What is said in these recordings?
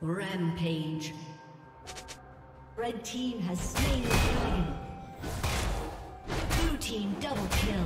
Rampage. Red team has slain the dragon. Blue team double kill.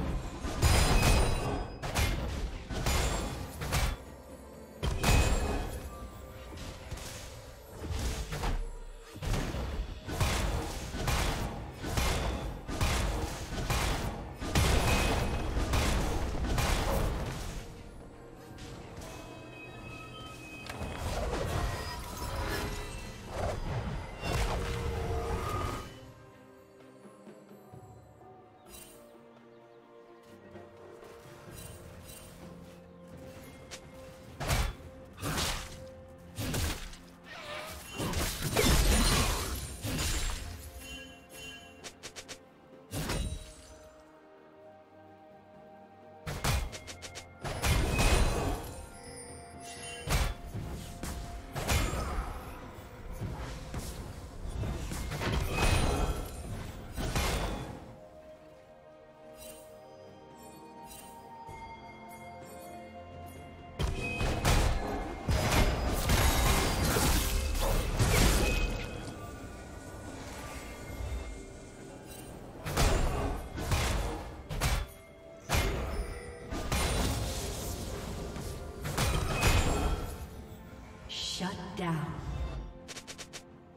down.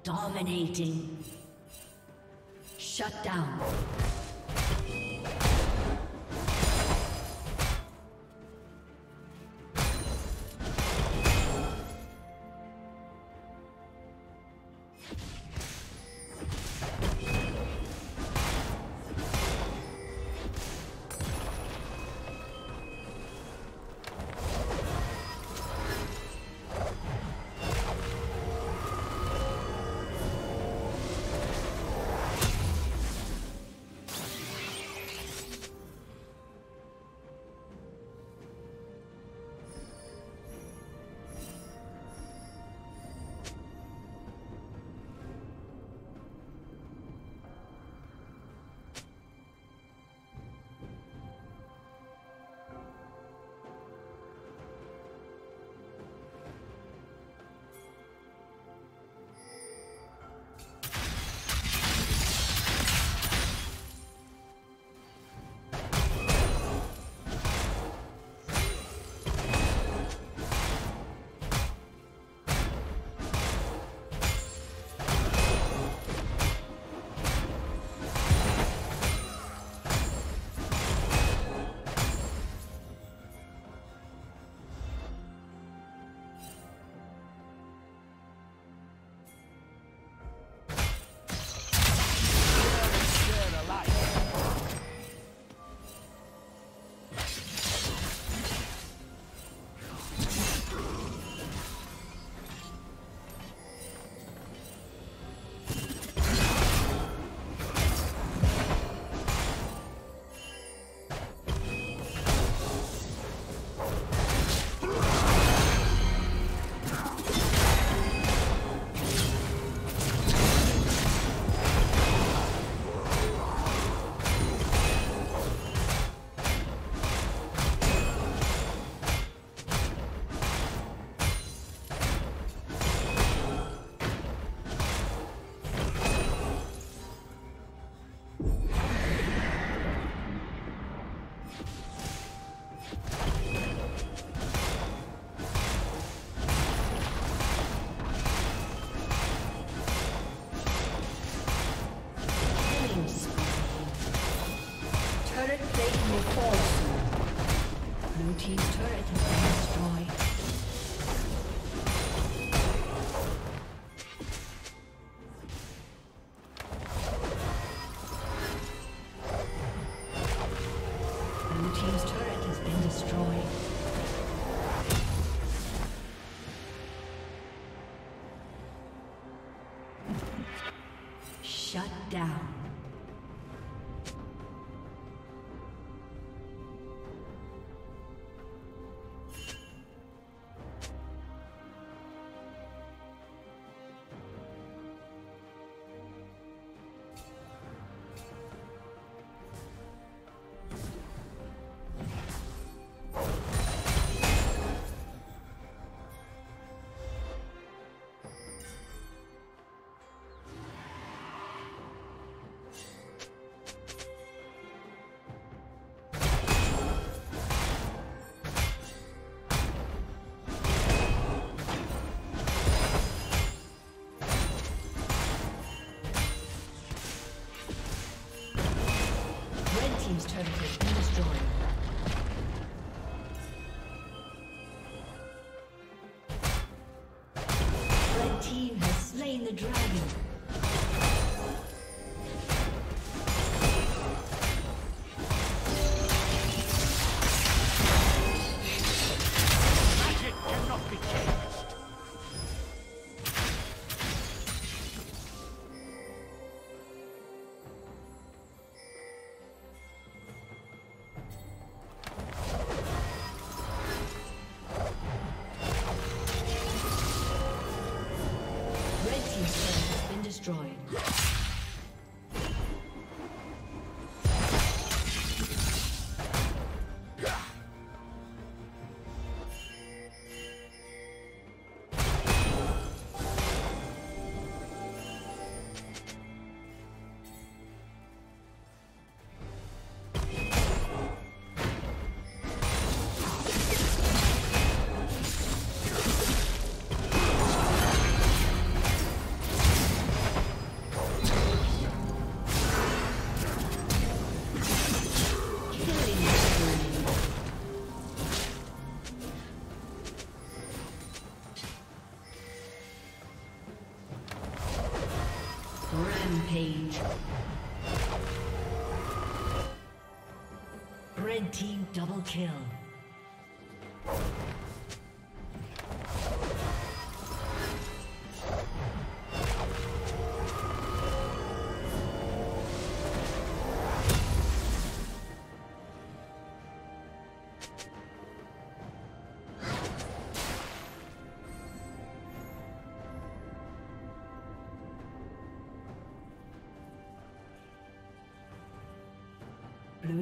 Dominating. Shut down. Shut down. The dragon. Rampage. Red team double kill. Blue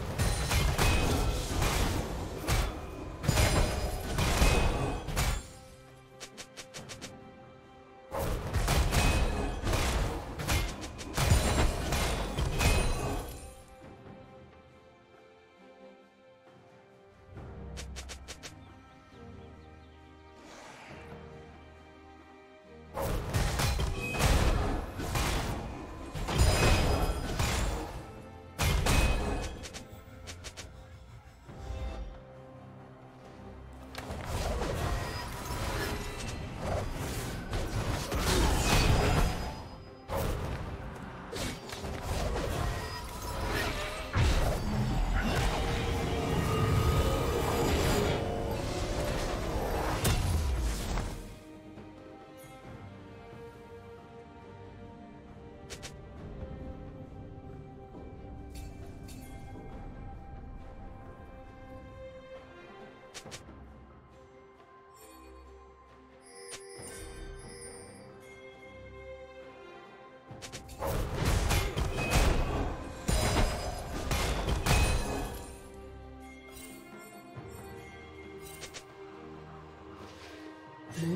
Blue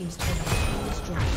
team's turret has been destroyed.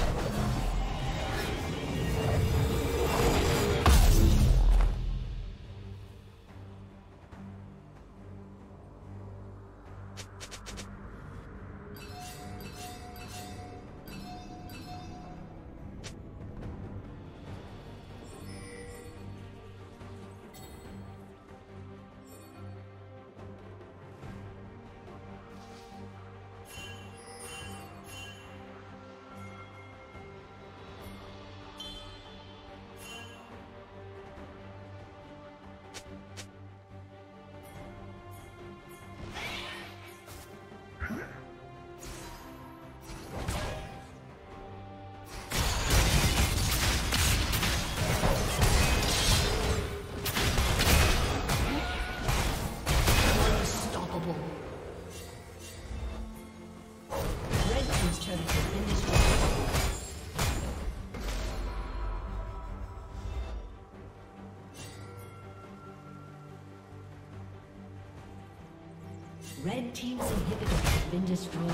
Red team's inhibitor has been destroyed.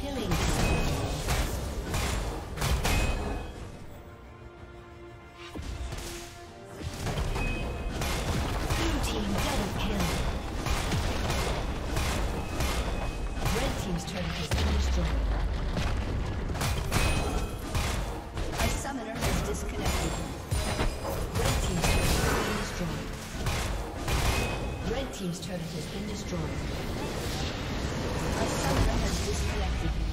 Killing spree. Blue team double kill. Red team's turret has been destroyed. A summoner has disconnected. Red team's turret has been destroyed. Red team's turret has been destroyed. A summoner has disconnected.